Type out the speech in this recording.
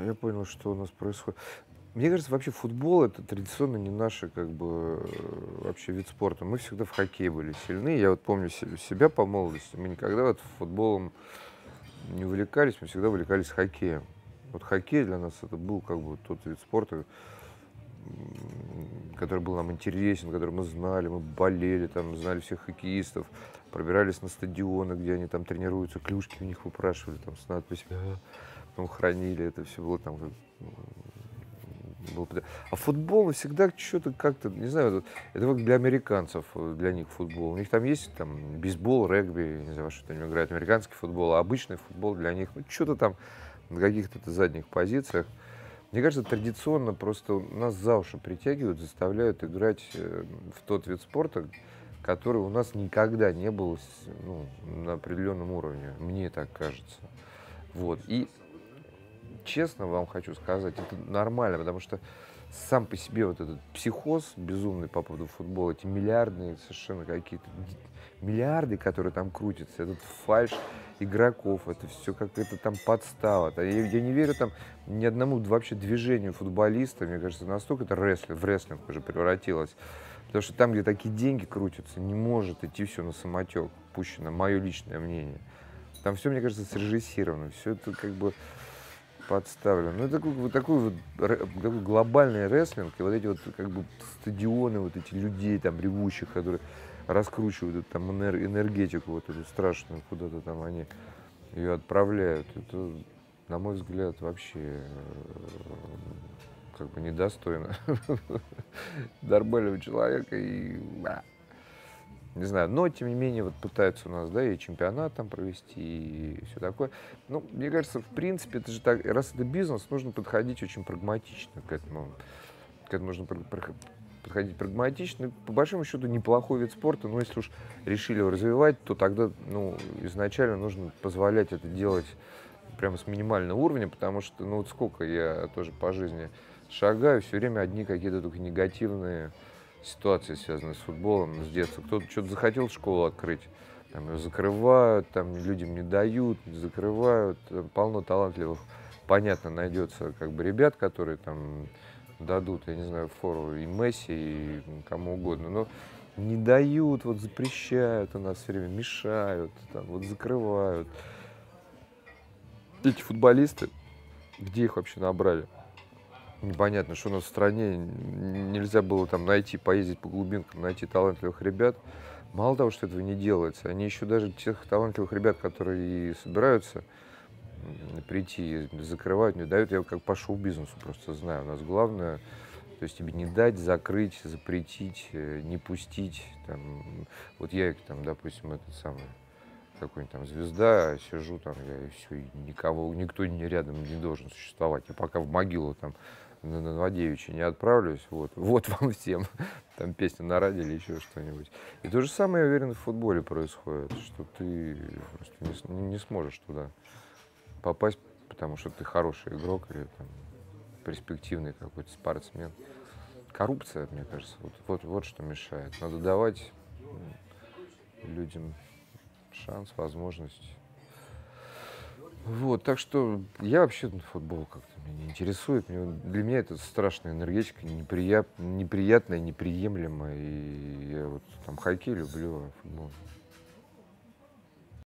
Я понял, что у нас происходит. Мне кажется, вообще футбол — это традиционно не наш, как бы, вообще вид спорта. Мы всегда в хоккее были сильны. Я вот помню себя по молодости. Мы никогда вот футболом не увлекались, мы всегда увлекались хоккеем. Вот хоккей для нас это был как бы тот вид спорта, который был нам интересен, который мы знали, мы болели, там, знали всех хоккеистов, пробирались на стадионы, где они там тренируются, клюшки у них выпрашивали там с надписями, потом хранили, это все было там. А футбол всегда что-то как-то, не знаю, это как для американцев, для них футбол. У них там есть там бейсбол, регби, не знаю, что-то они играют, американский футбол, а обычный футбол для них, ну, что-то там на каких-то задних позициях. Мне кажется, традиционно просто нас за уши притягивают, заставляют играть в тот вид спорта, который у нас никогда не был, ну, на определенном уровне, мне так кажется. Вот. И честно вам хочу сказать, это нормально, потому что сам по себе вот этот психоз безумный по поводу футбола, эти миллиардные совершенно какие-то, миллиарды, которые там крутятся, этот фальш игроков, это все какая-то там подстава. Я не верю там ни одному вообще движению футболиста, мне кажется, настолько это в рестлинг уже превратилось. Потому что там, где такие деньги крутятся, не может идти все на самотек, пущено, мое личное мнение. Там все, мне кажется, срежиссировано, все это как бы подставлено. Ну, это такой глобальный рестлинг, и вот эти вот как бы стадионы, вот эти людей там ревущих, которые раскручивают эту там энергетику вот эту страшную, куда-то там они ее отправляют. Это, на мой взгляд, вообще как бы недостойно нормального человека. И не знаю, но тем не менее вот пытаются у нас, да, и чемпионат там провести, и все такое. Ну, мне кажется, в принципе, это же так, раз это бизнес, нужно подходить очень прагматично к этому. К этому нужно подходить прагматично. По большому счету, неплохой вид спорта, но если уж решили его развивать, то тогда, ну, изначально нужно позволять это делать прямо с минимального уровня, потому что, ну, вот сколько я тоже по жизни шагаю, все время одни какие-то только негативные ситуации, связанные с футболом, с детства. Кто-то что-то захотел школу открыть, там ее закрывают, там людям не дают, закрывают. Полно талантливых, понятно, найдется как бы ребят, которые там дадут, я не знаю, фору и Месси, и кому угодно, но не дают, вот запрещают у нас все время, мешают, там, вот закрывают. Эти футболисты, где их вообще набрали? Непонятно, что у нас в стране нельзя было там найти, поездить по глубинкам, найти талантливых ребят. Мало того, что этого не делается, они еще даже тех талантливых ребят, которые собираются прийти, закрывают, не дают. Я как по шоу-бизнесу просто знаю. У нас главное, то есть тебе не дать, закрыть, запретить, не пустить. Там, вот я, там, допустим, этот самый, какой-нибудь там звезда, сижу там, я и все, и никого, никто рядом не должен существовать. Я пока в могилу там на Новодевичье не отправлюсь, вот вам всем, там песня на радио или еще что-нибудь. И то же самое, я уверен, в футболе происходит, что ты просто не сможешь туда попасть, потому что ты хороший игрок или там перспективный какой-то спортсмен. Коррупция, мне кажется, вот что мешает. Надо давать людям шанс, возможность. Вот, так что я вообще футбол как-то меня не интересует. Для меня это страшная энергетика, неприятная, неприемлемая. И я вот там хоккей люблю, а футбол